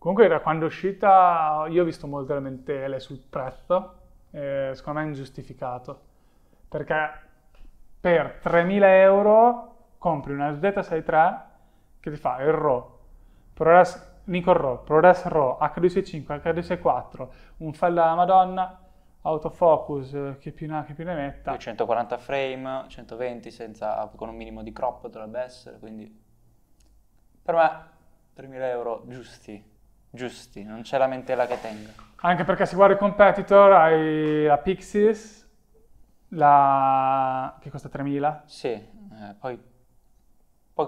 Comunque da quando è uscita io ho visto molte lamentele sul prezzo, secondo me è ingiustificato, perché per 3.000 euro compri una Z6 III che ti fa il RAW, ProRes, Nikon RAW, ProRes RAW, H265, H264, un file della Madonna, Autofocus, che più ne metta. 240 frame, 120 senza, con un minimo di crop dovrebbe essere, quindi per me 3.000 euro giusti, non c'è lamentela che tenga. Anche perché se guardi i competitor hai la Pixis, che costa 3.000. Sì, poi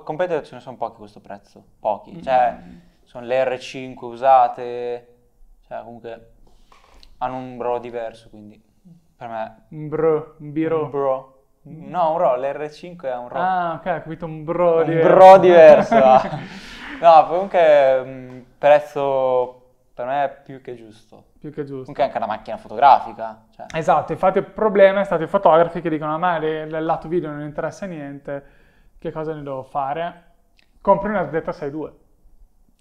competitor ce ne sono pochi a questo prezzo, pochi, cioè sono le R5 usate, cioè comunque hanno un RAW diverso, quindi per me... Un bro. No, un RAW, l'R5 è un RAW. Ah, ok, ho capito, un bro diverso. Un bro diverso, no, comunque prezzo per me è più che giusto. Più che giusto. Comunque anche la macchina fotografica. Cioè. Esatto, infatti il problema è stato i fotografi che dicono a me del lato video non interessa niente, che cosa ne devo fare? Compri una Z6 II.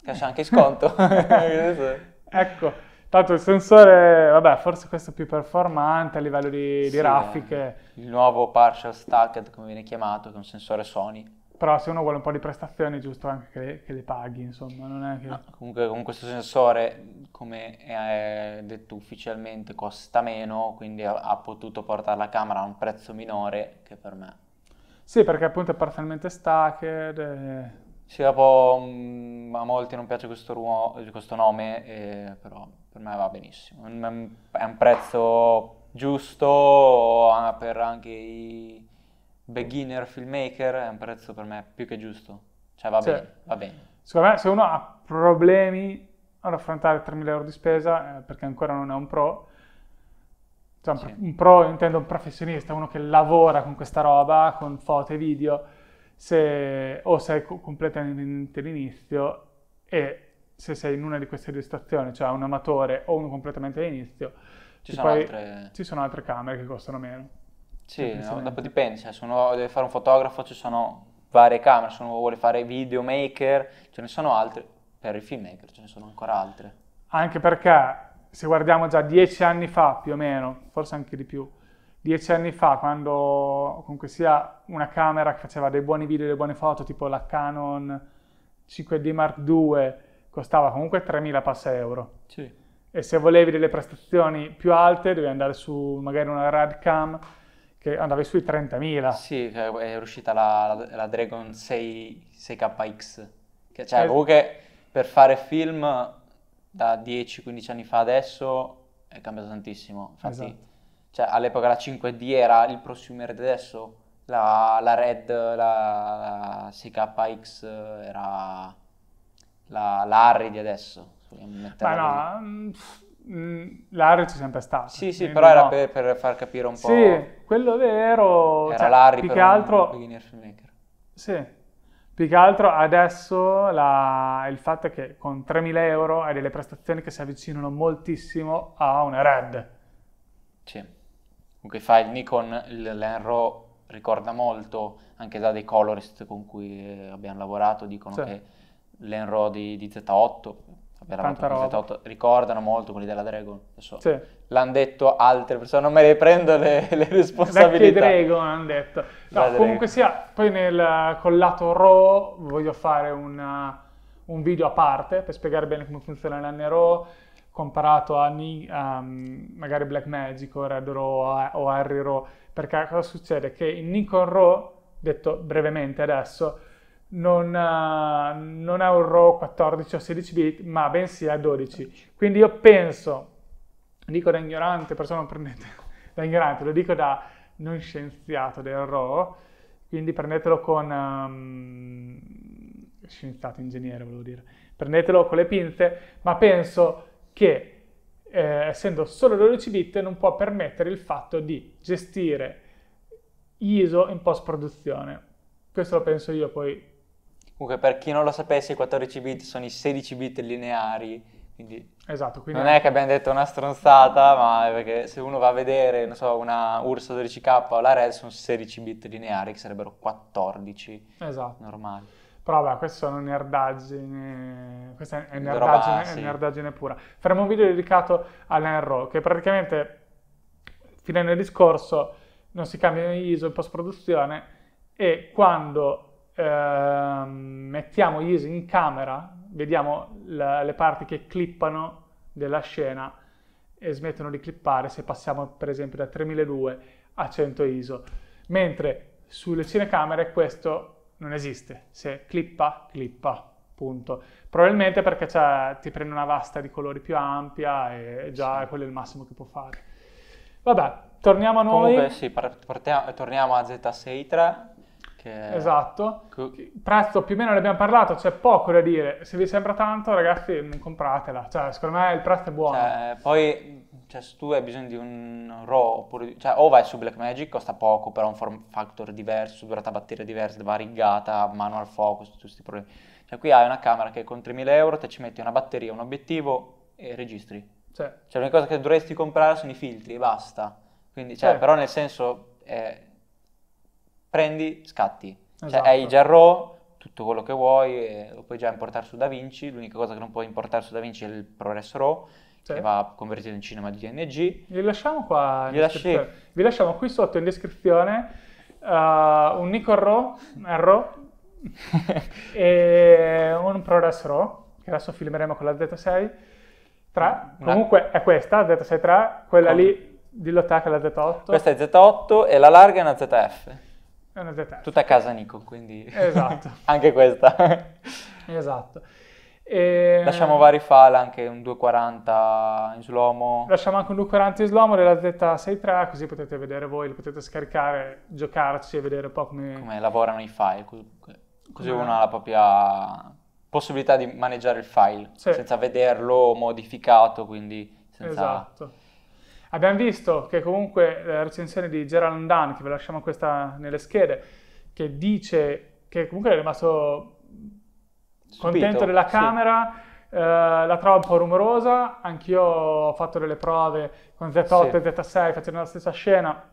Che c'è anche sconto. Ecco. Tanto il sensore, vabbè, forse questo è più performante a livello di grafiche. Il nuovo partial stacked, come viene chiamato, che è un sensore Sony. Però se uno vuole un po' di prestazioni, è giusto anche che le paghi, insomma, non è che... No, comunque con questo sensore, come è detto ufficialmente, costa meno, quindi ha potuto portare la camera a un prezzo minore che per me. Sì, perché appunto è parzialmente stacked e... Sì, dopo a molti non piace questo nome, però per me va benissimo. È un prezzo giusto per anche i beginner filmmaker, è un prezzo per me più che giusto. Cioè va bene. Secondo me se uno ha problemi ad affrontare 3.000 euro di spesa, perché ancora non è un pro, cioè un pro intendo un professionista, uno che lavora con questa roba, con foto e video, se sei completamente all'inizio e se sei in una di queste due stazioni, cioè un amatore o uno completamente all'inizio, ci sono altre camere che costano meno. Sì, no, dopo dipende, cioè, se uno deve fare un fotografo ci sono varie camere, se uno vuole fare videomaker ce ne sono altre, per i filmmaker ce ne sono ancora altre. Anche perché se guardiamo già 10 anni fa più o meno, forse anche di più, 10 anni fa, quando comunque sia una camera che faceva dei buoni video e delle buone foto, tipo la Canon 5D Mark II, costava comunque 3.000 passa euro. Sì. E se volevi delle prestazioni più alte, dovevi andare su magari una Red Cam, che andavi sui 30.000. Sì, è uscita la Dragon 6KX, che cioè comunque per fare film da 10-15 anni fa adesso è cambiato tantissimo. Infatti, esatto. Cioè all'epoca la 5D era il prosumer di adesso, la RED, la 6KX era la ARRI di adesso. Ma no, l'ARRI c'è sempre stato. Sì, però no. Era per far capire un po'. Sì, quello vero. Era cioè, l'ARRI per un beginner filmmaker. Sì. Più che altro adesso il fatto è che con 3.000 euro hai delle prestazioni che si avvicinano moltissimo a una RED. Sì. Comunque fai il Nikon, l'NRAW ricorda molto, anche da dei colorist con cui abbiamo lavorato, dicono che l'NRAW di Z8, ricordano molto quelli della Dragon, l'hanno detto altre persone, non me le prendo le responsabilità. Vecchi Dragon hanno detto. No, comunque sia, poi col lato RAW voglio fare un video a parte per spiegare bene come funziona l'NRAW, comparato a magari Blackmagic o Red RAW o ARRI RAW, perché cosa succede? Che il Nikon RAW, detto brevemente adesso, non è un RAW 14 o 16 bit, ma bensì è 12. Quindi io penso, dico da ignorante, perciò non prendete da ignorante, lo dico da non scienziato del RAW, quindi prendetelo con... scienziato, ingegnere volevo dire. Prendetelo con le pinze, ma penso... che essendo solo 12 bit non può permettere il fatto di gestire ISO in post-produzione. Questo lo penso io poi. Comunque per chi non lo sapesse i 14 bit sono i 16 bit lineari, quindi, esatto, quindi non è che abbiamo detto una stronzata, ma perché se uno va a vedere, non so, una URSA 12K o la RED sono 16 bit lineari che sarebbero 14 normali. Però vabbè, questo è un nerdaggine, questa è nerdaggine pura. Faremo un video dedicato all'NRAW, che praticamente, finendo il discorso, non si cambiano gli ISO in post-produzione, e quando mettiamo gli ISO in camera, vediamo le parti che clippano della scena e smettono di clippare se passiamo per esempio da 3200 a 100 ISO. Mentre sulle cinecamere questo non esiste, se clippa, clippa, punto. Probabilmente perché ti prende una vasta di colori più ampia e già sì, quello è il massimo che può fare. Vabbè, torniamo a noi. Comunque sì, torniamo a Z6 III. Che... Esatto. Prezzo più o meno ne abbiamo parlato, c'è poco da dire. Se vi sembra tanto, ragazzi, non compratela. Cioè, secondo me il prezzo è buono. Cioè, poi, cioè, se tu hai bisogno di un RAW, oppure, cioè, o vai su Blackmagic, costa poco, però un form factor diverso, durata batteria diversa, variegata, manual focus, tutti questi problemi. Cioè, qui hai una camera che con 3.000 euro te ci metti una batteria, un obiettivo e registri. Cioè, l'unica cosa che dovresti comprare sono i filtri e basta. Quindi, cioè, però nel senso... prendi, scatti, esatto. Cioè hai già RAW, tutto quello che vuoi, lo puoi già importare su DaVinci. L'unica cosa che non puoi importare su DaVinci è il ProRes RAW, sì, che va convertito in cinema di DNG. Vi lasciamo qua in descrizione. Vi lasciamo qui sotto in descrizione un Nikon RAW e un ProRes RAW, che adesso filmeremo con la Z6 III. Comunque è questa, Z6 III, quella lì. Dillo te che è la Z8. Questa è Z8 e la larga è una ZF. È una ZF. Tutta a casa Nikon, quindi... Esatto. Anche questa. Esatto. E... Lasciamo vari file, anche un 240 in slow-mo. Lasciamo anche un 240 in slow-mo della Z6 III, così potete vedere voi, li potete scaricare, giocarci e vedere un po' come... Come lavorano i file, così uno ha la propria possibilità di maneggiare il file, sì, senza vederlo modificato, quindi senza... Esatto. Abbiamo visto che comunque la recensione di Gerald Undone, che vi lasciamo questa nelle schede, che dice che comunque è rimasto contento della camera, sì, la trova un po' rumorosa. Anch'io ho fatto delle prove con Z8 sì, e Z6 facendo la stessa scena,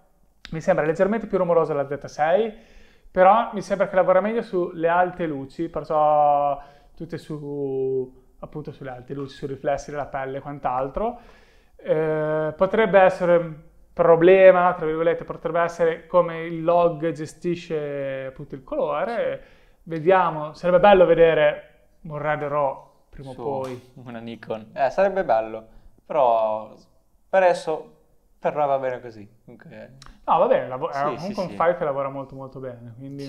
mi sembra leggermente più rumorosa la Z6, però mi sembra che lavora meglio sulle alte luci, perciò tutte su, appunto, sulle alte luci, sui riflessi della pelle e quant'altro. Potrebbe essere un problema, tra virgolette, potrebbe essere come il log gestisce appunto il colore. Vediamo, sarebbe bello vedere un Red RAW prima o poi. Una Nikon. Sarebbe bello, però per adesso per noi va bene così. Okay. No, va bene, è comunque un file che lavora molto molto bene. Quindi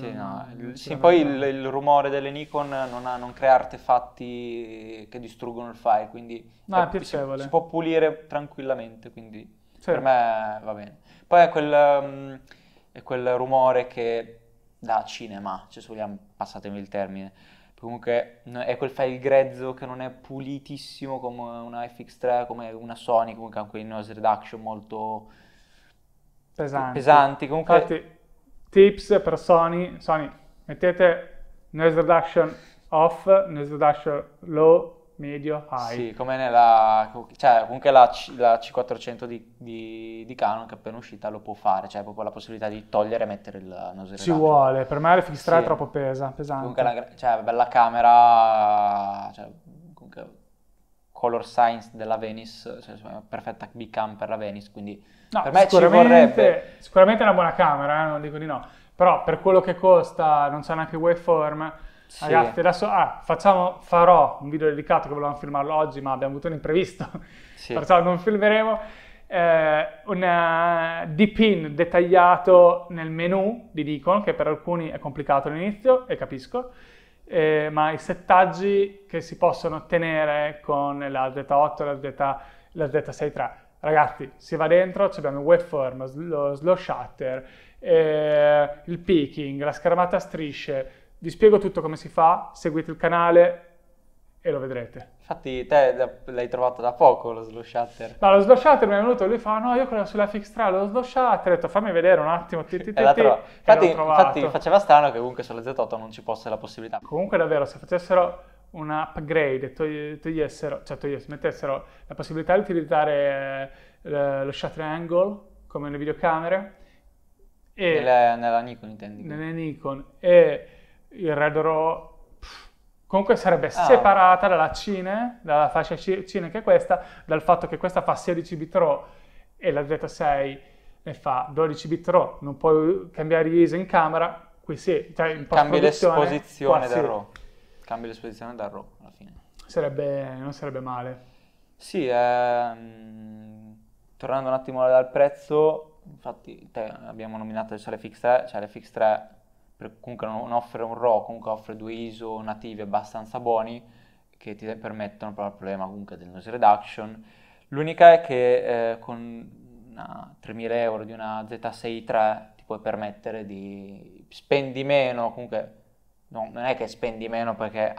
sì, poi il rumore delle Nikon non crea artefatti che distruggono il file, quindi no, è piacevole. Si può pulire tranquillamente, quindi sì, per me va bene. Poi è quel rumore che da cinema, cioè, se vogliamo, passatemi il termine. Comunque è quel file grezzo che non è pulitissimo come una FX3, come una Sony, comunque anche in noise reduction molto pesanti. Comunque... Infatti, tips per Sony, mettete noise reduction off, noise reduction low, medio, high. Sì, come nella... Cioè, comunque la C400 di Canon, che è appena uscita, lo può fare. Cioè, proprio la possibilità di togliere e mettere il noise reduction. Ci vuole. Per me l'FX3 è troppo pesante. Comunque bella camera, cioè, comunque color science della Venice, cioè perfetta B-cam per la Venice, quindi no, per me ci vorrebbe... Sicuramente è una buona camera, non dico di no. Però per quello che costa, non c'è neanche waveform... Sì. Ragazzi, adesso farò un video dedicato, che volevamo filmarlo oggi ma abbiamo avuto un imprevisto, sì, perciò non filmeremo, un dip-in dettagliato nel menu di Nikon, che per alcuni è complicato all'inizio e capisco, ma i settaggi che si possono ottenere con la Z8 e la Z6 III. Ragazzi, si va dentro, abbiamo il waveform, lo slow shutter, il peaking, la schermata a strisce. Vi spiego tutto come si fa, seguite il canale e lo vedrete. Infatti te l'hai trovato da poco lo slow shutter. No, lo slow shutter mi è venuto, lui fa, no, io quello sull'FX3, lo slow shutter, ho detto fammi vedere un attimo. Infatti faceva strano che comunque sulla Z8 non ci fosse la possibilità. Comunque davvero, se facessero un upgrade, mettessero la possibilità di utilizzare lo shutter angle come nelle videocamere. Nella Nikon intendi? Nelle Nikon. E il Red RAW Comunque sarebbe separata dalla Cine, dalla fascia Cine che è questa, dal fatto che questa fa 16 bit RAW e la Z6 ne fa 12 bit RAW, non puoi cambiare ISO in camera, qui sì, cioè in cambi l'esposizione del RAW. Cambi l'esposizione dal RAW alla fine. Sarebbe, non sarebbe male. Sì, tornando un attimo al prezzo, infatti abbiamo nominato il FX3, cioè l'FX3 comunque non offre un RAW, comunque offre due ISO nativi abbastanza buoni che ti permettono proprio il problema comunque del noise reduction. L'unica è che con una 3.000 euro di una Z6 III ti puoi permettere di spendi meno, comunque no, non è che spendi meno perché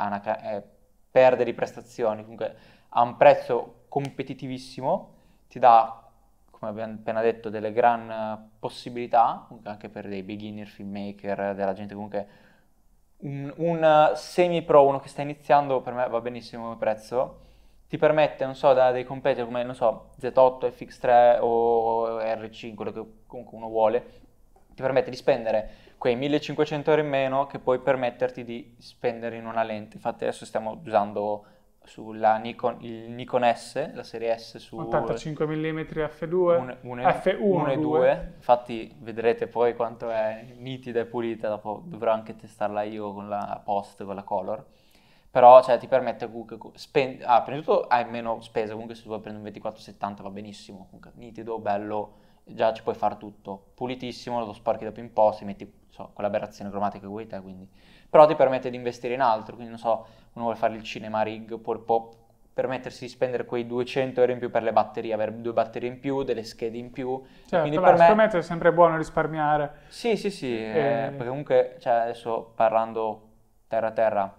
perde di prestazioni, comunque ha un prezzo competitivissimo, ti dà, come abbiamo appena detto, delle gran possibilità, anche per dei beginner filmmaker, della gente comunque, un semi-pro, uno che sta iniziando, per me va benissimo come prezzo, ti permette, non so, da dei competitor come, non so, Z8, FX3 o R5, quello che comunque uno vuole, ti permette di spendere quei 1500 euro in meno che puoi permetterti di spendere in una lente. Infatti adesso stiamo usando sulla Nikon, il Nikon S, la serie S su 85 mm f2, f1 e 2, infatti vedrete poi quanto è nitida e pulita, dopo dovrò anche testarla io con la post, con la color, però cioè, ti permette comunque, prima di tutto hai meno spesa, comunque se tu vuoi prendere un 24-70 va benissimo, comunque nitido, bello, già ci puoi fare tutto, pulitissimo, lo sporchi dopo in post, metti quell'aberrazione cromatica che vuoi te, quindi però ti permette di investire in altro, quindi non so, uno vuole fare il cinema rig, oppure può permettersi di spendere quei 200 euro in più per le batterie, avere due batterie in più, delle schede in più. Certo, quindi per me è sempre buono risparmiare. Sì, sì, sì, perché comunque cioè, adesso parlando terra-terra,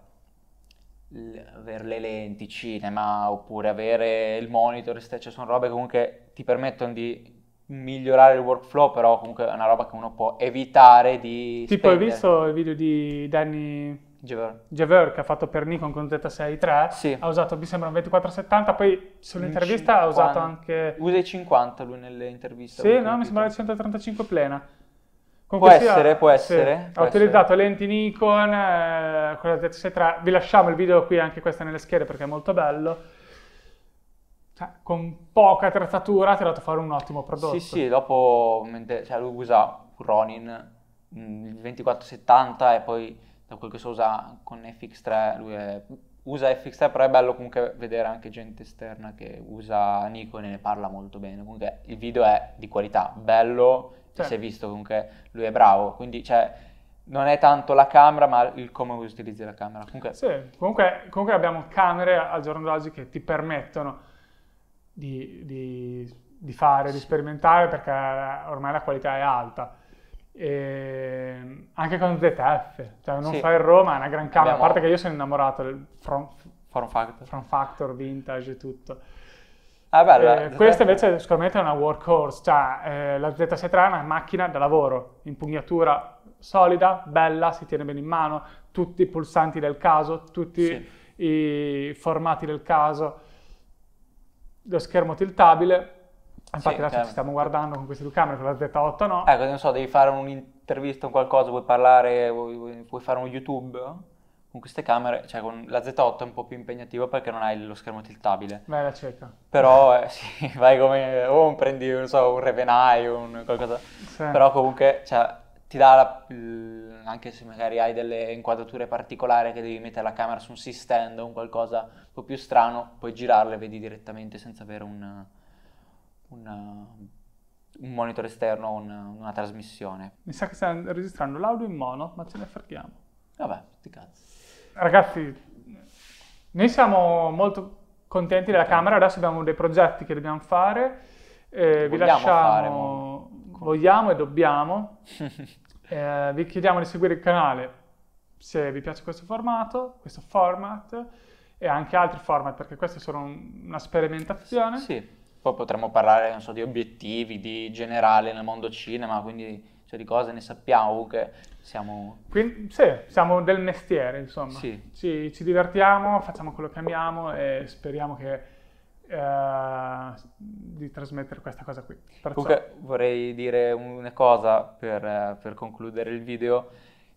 avere le lenti, cinema, oppure avere il monitor, cioè, sono robe che comunque ti permettono di migliorare il workflow, però comunque è una roba che uno può evitare di tipo spendere. Hai visto il video di Danny Javer che ha fatto per Nikon con Z6 III? Sì. Ha usato, mi sembra, un 24-70, poi sull'intervista ha usato anche... Usa i 50 lui nell'intervista. Sì, no, mi sembrava il 135 plena. Comunque può essere. Ha utilizzato lenti Nikon, con la Z6 III. Vi lasciamo il video qui, anche questa nelle schede, perché è molto bello. Con poca attrezzatura ti ha dato fare un ottimo prodotto. Sì, sì, dopo cioè, lui usa Ronin, il 24-70, e poi da quel che so usa con FX3, lui usa FX3, però è bello comunque vedere anche gente esterna che usa Nikon e ne parla molto bene. Comunque il video è di qualità, bello, certo. Si è visto comunque, lui è bravo, quindi cioè, non è tanto la camera, ma il come utilizzi la camera. Comunque, sì, comunque abbiamo camere al giorno d'oggi che ti permettono di fare, di sperimentare, perché ormai la qualità è alta. E anche con ZF, cioè non fa il RAW, ma è una gran camera, a parte che io sono innamorato del form factor, vintage e tutto. Questa invece sicuramente è una workhorse, cioè la Z6 III è una macchina da lavoro, impugnatura solida, bella, si tiene bene in mano, tutti i pulsanti del caso, tutti i formati del caso, lo schermo tiltabile, infatti adesso ci stiamo guardando con queste due camere, con la Z8 no. Ecco, non so, devi fare un'intervista o qualcosa, vuoi parlare, vuoi fare un YouTube con queste camere, cioè con la Z8 è un po' più impegnativo perché non hai lo schermo tiltabile. Vai la cerca. Però sì, vai come, prendi, non so, un Revenai o qualcosa, però comunque cioè, ti dà, anche se magari hai delle inquadrature particolari che devi mettere la camera su un C-stand o un qualcosa un po' più strano, puoi girarle e vedi direttamente senza avere un monitor esterno o una trasmissione. Mi sa che stiamo registrando l'audio in mono, ma ce ne freghiamo. Vabbè, sti cazzi. Ragazzi, noi siamo molto contenti della camera, adesso abbiamo dei progetti che dobbiamo fare, vi lasciamo... Vogliamo e dobbiamo. Vi chiediamo di seguire il canale se vi piace questo format e anche altri format, perché questa è solo una sperimentazione. Sì, poi potremmo parlare, non so, di obiettivi, di generale nel mondo cinema, quindi cioè, di cose ne sappiamo, che siamo... Quindi, sì, siamo del mestiere, insomma. Sì. Ci divertiamo, facciamo quello che amiamo e speriamo che... di trasmettere questa cosa qui. Perciò... Comunque vorrei dire una cosa per concludere il video,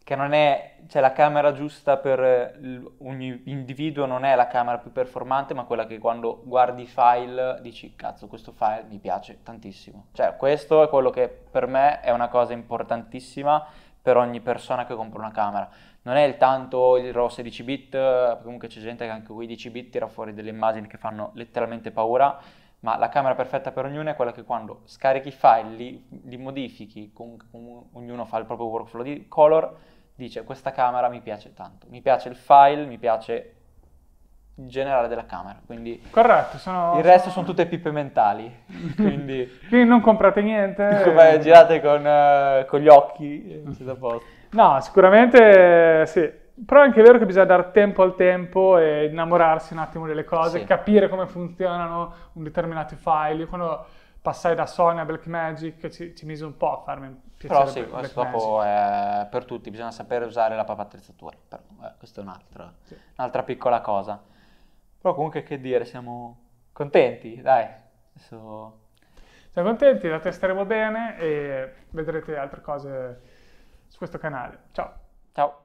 che non è, cioè la camera giusta per ogni individuo non è la camera più performante, ma quella che quando guardi i file dici cazzo questo file mi piace tantissimo. Cioè questo è quello che per me è una cosa importantissima per ogni persona che compra una camera. Non è il tanto il RAW 16 bit, comunque c'è gente che anche con i 10 bit tira fuori delle immagini che fanno letteralmente paura, ma la camera perfetta per ognuno è quella che quando scarichi i file, li modifichi, ognuno fa il proprio workflow di color, dice questa camera mi piace tanto, mi piace il file, mi piace il generale della camera, quindi corretto, il resto sono tutte pippe mentali, quindi non comprate niente, come girate con gli occhi, siete a posto. No, sicuramente sì. Però è anche vero che bisogna dare tempo al tempo e innamorarsi un attimo delle cose, sì. Capire come funzionano un determinato file. Io quando passai da Sony a Blackmagic ci mise un po' a farmi piacere. Però sì, questo dopo è per tutti, bisogna sapere usare la propria attrezzatura. Questa è un'altra piccola cosa. Però comunque che dire, siamo contenti, dai. Adesso... Siamo contenti, la testeremo bene e vedrete altre cose su questo canale. Ciao! Ciao!